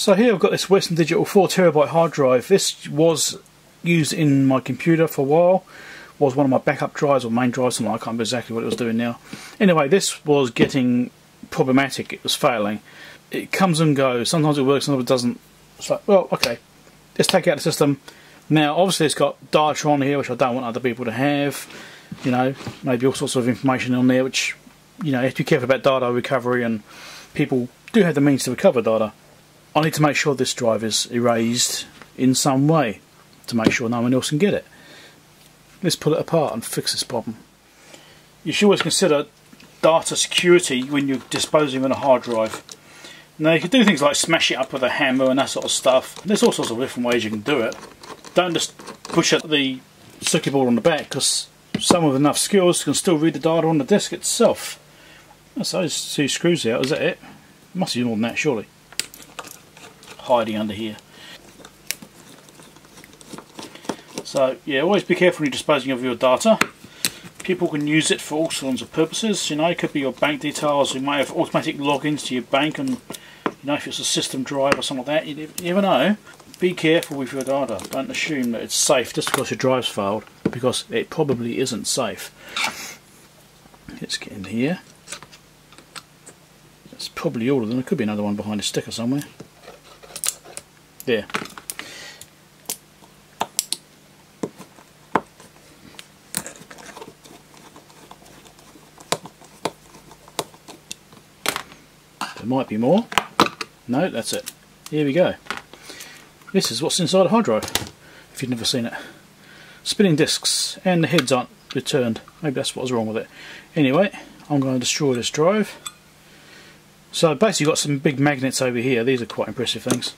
So here I've got this Western Digital 4TB hard drive. This was used in my computer for a while. Was one of my backup drives or main drives, and I can't remember exactly what it was doing now. Anyway, this was getting problematic. It was failing. It comes and goes. Sometimes it works, sometimes it doesn't. It's like, well, okay, let's take out the system. Now, obviously, it's got data on here, which I don't want other people to have. You know, maybe all sorts of information on there, which, you know, you have to be careful about data recovery, and people do have the means to recover data. I need to make sure this drive is erased in some way to make sure no one else can get it. Let's pull it apart and fix this problem. You should always consider data security when you're disposing of a hard drive. Now, you can do things like smash it up with a hammer and that sort of stuff. There's all sorts of different ways you can do it. Don't just push at the circuit board on the back, because someone with enough skills can still read the data on the disk itself. That's those two screws out, is that it? Must be more than that, surely. Hiding under here. So yeah, always be careful when you're disposing of your data. People can use it for all sorts of purposes. You know, it could be your bank details. You might have automatic logins to your bank, and you know, if it's a system drive or something like that, you never know. Be careful with your data. Don't assume that it's safe just because your drive's failed, because it probably isn't safe. Let's get in here. That's probably all of them. There could be another one behind a sticker somewhere. There. There might be more. No, that's it. Here we go. This is what's inside a hard drive, if you've never seen it. Spinning discs, and the heads aren't returned. Maybe that's what was wrong with it. Anyway, I'm going to destroy this drive. So basically you've got some big magnets over here. These are quite impressive things.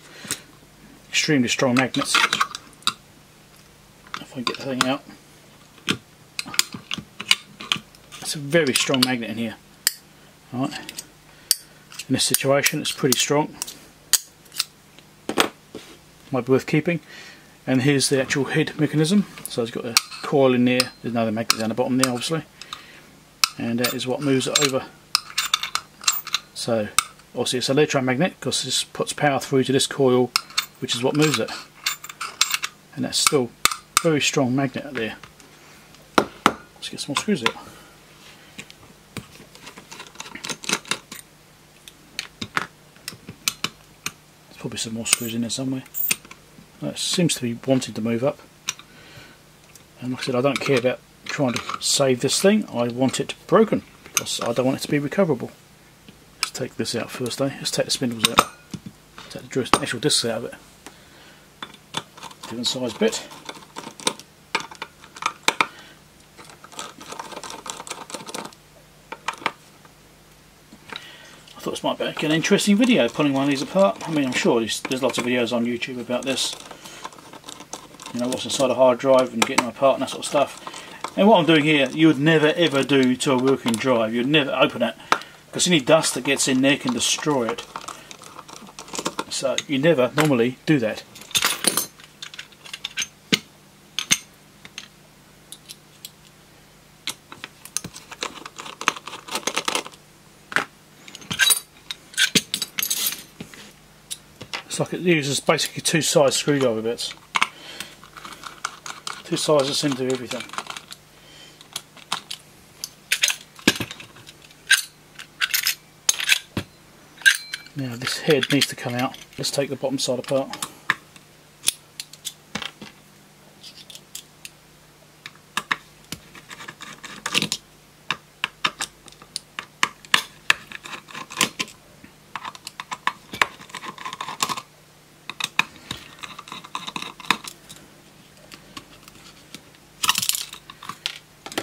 Extremely strong magnets. If I can get the thing out. It's a very strong magnet in here. All right. In this situation it's pretty strong. Might be worth keeping. And here's the actual head mechanism. So it's got a coil in there. There's another magnet down the bottom there, obviously. And that is what moves it over. So obviously it's an electromagnet, because this puts power through to this coil, which is what moves it. And that's still a very strong magnet out there. Let's get some more screws out. There's probably some more screws in there somewhere. That seems to be wanting to move up. And like I said, I don't care about trying to save this thing. I want it broken, because I don't want it to be recoverable. Let's take this out first, eh? Let's take the spindles out. Take the actual discs out of it. Different size bit. I thought this might be an interesting video, pulling one of these apart. I mean, I'm sure there's lots of videos on YouTube about this. You know, what's inside a hard drive and getting them apart and that sort of stuff. And what I'm doing here, you would never ever do to a working drive. You'd never open it, because any dust that gets in there can destroy it. So you never normally do that. It's like it uses basically two size screwdriver bits. Two sizes seem to do everything. Now this head needs to come out. Let's take the bottom side apart.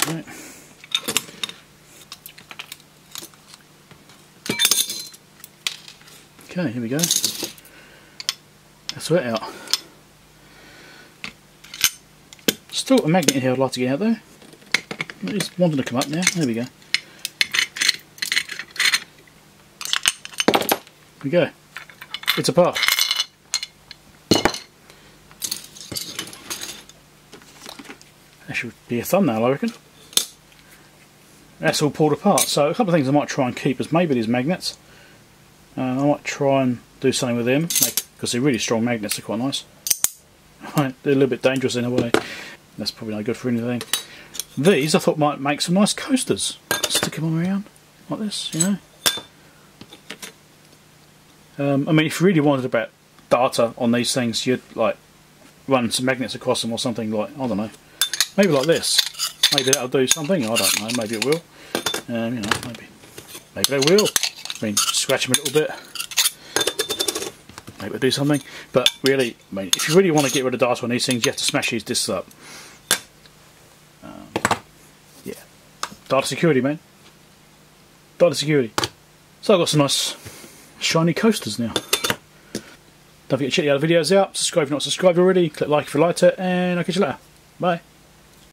Right. Okay, here we go. That's it out. Still a magnet in here I'd like to get out though. It's wanting to come up now. There we go. There we go. It's apart. That should be a thumbnail, I reckon. That's all pulled apart. So a couple of things I might try and keep is maybe these magnets. I might try and do something with them, make because they're really strong magnets, they're quite nice. Right, they're a little bit dangerous in a way. That's probably not good for anything. These I thought might make some nice coasters. Stick them all around like this, you know. I mean, if you really wanted about data on these things, you'd like run some magnets across them or something, like, I don't know, maybe like this. Maybe that'll do something. I don't know. Maybe it will. You know, maybe they will. I mean, scratch them a little bit. Maybe it'll do something. But really, I mean, if you really want to get rid of data on these things, you have to smash these discs up. Yeah, data security, man. Data security. So I've got some nice shiny coasters now. Don't forget to check the other videos out. Subscribe if you're not subscribed already. Click like if you liked it, and I'll catch you later. Bye.